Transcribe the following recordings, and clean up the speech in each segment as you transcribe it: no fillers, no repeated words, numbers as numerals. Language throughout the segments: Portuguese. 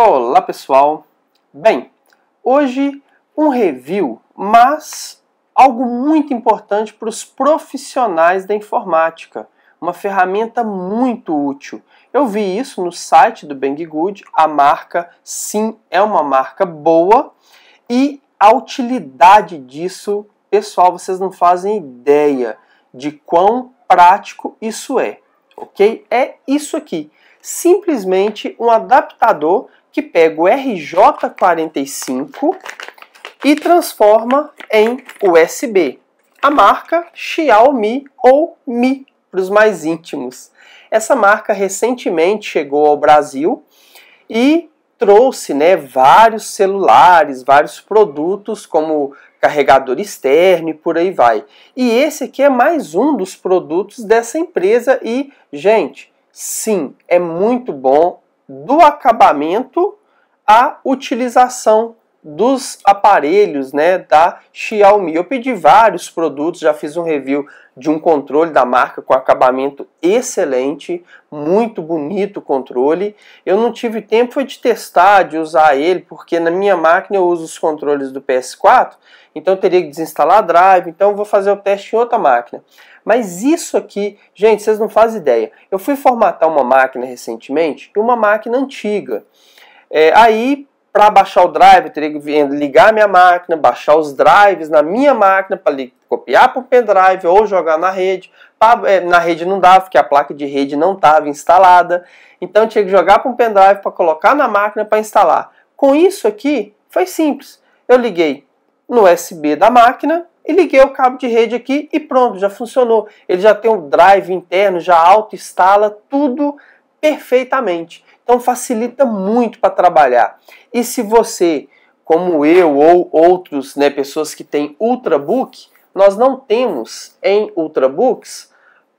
Olá pessoal, bem, hoje um review, mas algo muito importante para os profissionais da informática, uma ferramenta muito útil. Eu vi isso no site do Banggood, a marca sim é uma marca boa e a utilidade disso, pessoal, vocês não fazem ideia de quão prático isso é, ok? É isso aqui, simplesmente um adaptador que pega o RJ45 e transforma em USB. A marca Xiaomi ou Mi, para os mais íntimos. Essa marca recentemente chegou ao Brasil e trouxe vários celulares, vários produtos como carregador externo e por aí vai. E esse aqui é mais um dos produtos dessa empresa e, gente, sim, é muito bom. Do acabamento à utilização dos aparelhos da Xiaomi. Eu pedi vários produtos, já fiz um review de um controle da marca com acabamento excelente, muito bonito o controle. Eu não tive tempo de testar, de usar ele, porque na minha máquina eu uso os controles do PS4, então eu teria que desinstalar a drive, então eu vou fazer o teste em outra máquina. Mas isso aqui, gente, vocês não fazem ideia. Eu fui formatar uma máquina recentemente, uma máquina antiga. Aí, para baixar o drive, eu teria que ligar a minha máquina, baixar os drives na minha máquina, para copiar para o pendrive ou jogar na rede. Na rede não dava, porque a placa de rede não estava instalada. Então eu tinha que jogar para um pendrive para colocar na máquina para instalar. Com isso aqui, foi simples. Eu liguei no USB da máquina e liguei o cabo de rede aqui e pronto, já funcionou. Ele já tem um drive interno, já auto-instala tudo perfeitamente. Então facilita muito para trabalhar. E se você, como eu ou outros, pessoas que têm Ultrabook, nós não temos em Ultrabooks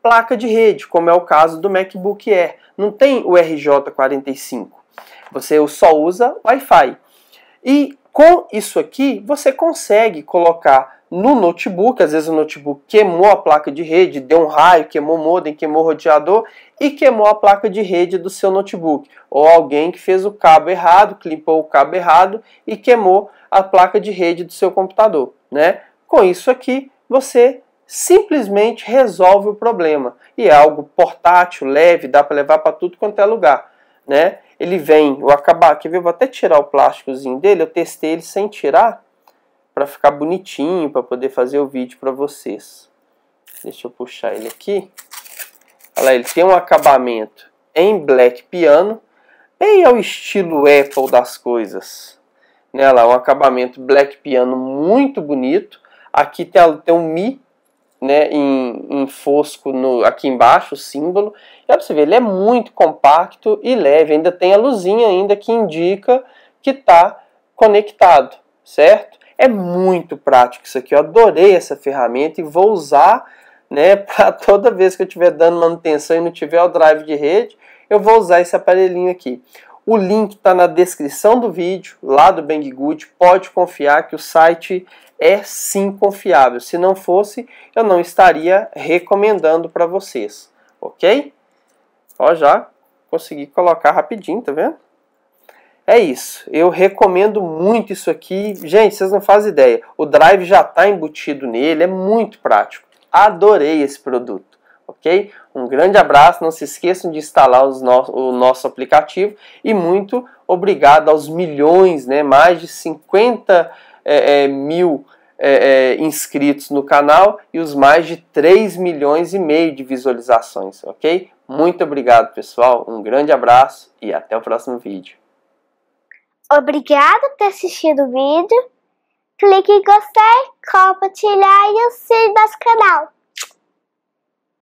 placa de rede, como é o caso do MacBook Air. Não tem o RJ45. Você só usa Wi-Fi. E com isso aqui, você consegue colocar no notebook, às vezes o notebook queimou a placa de rede, deu um raio, queimou o modem, queimou o roteador e queimou a placa de rede do seu notebook. Ou alguém que fez o cabo errado, clipou o cabo errado e queimou a placa de rede do seu computador, Com isso aqui, você simplesmente resolve o problema. E é algo portátil, leve, dá para levar para tudo quanto é lugar, Ele vem, eu vou até tirar o plásticozinho dele, eu testei ele sem tirar, para ficar bonitinho, para poder fazer o vídeo para vocês. Deixa eu puxar ele aqui. Olha lá, ele tem um acabamento em black piano, bem ao estilo Apple das coisas. Olha lá, um acabamento black piano muito bonito. Aqui tem um Mi, em fosco aqui embaixo, o símbolo. E olha pra você ver, ele é muito compacto e leve. Ainda tem a luzinha ainda que indica que está conectado, certo? É muito prático isso aqui, eu adorei essa ferramenta e vou usar para toda vez que eu estiver dando manutenção e não tiver o drive de rede, eu vou usar esse aparelhinho aqui. O link está na descrição do vídeo, lá do Banggood, pode confiar que o site é sim confiável. Se não fosse, eu não estaria recomendando para vocês, ok? Ó, já consegui colocar rapidinho, tá vendo? É isso, eu recomendo muito isso aqui. Gente, vocês não fazem ideia. O drive já está embutido nele, é muito prático. Adorei esse produto, ok? Um grande abraço, não se esqueçam de instalar o nosso aplicativo. E muito obrigado aos milhões, mais de 50 mil inscritos no canal e os mais de 3 milhões e meio de visualizações, ok? Muito obrigado, pessoal. Um grande abraço e até o próximo vídeo. Obrigado por ter assistido o vídeo, clique em gostei, compartilhar e siga nosso canal.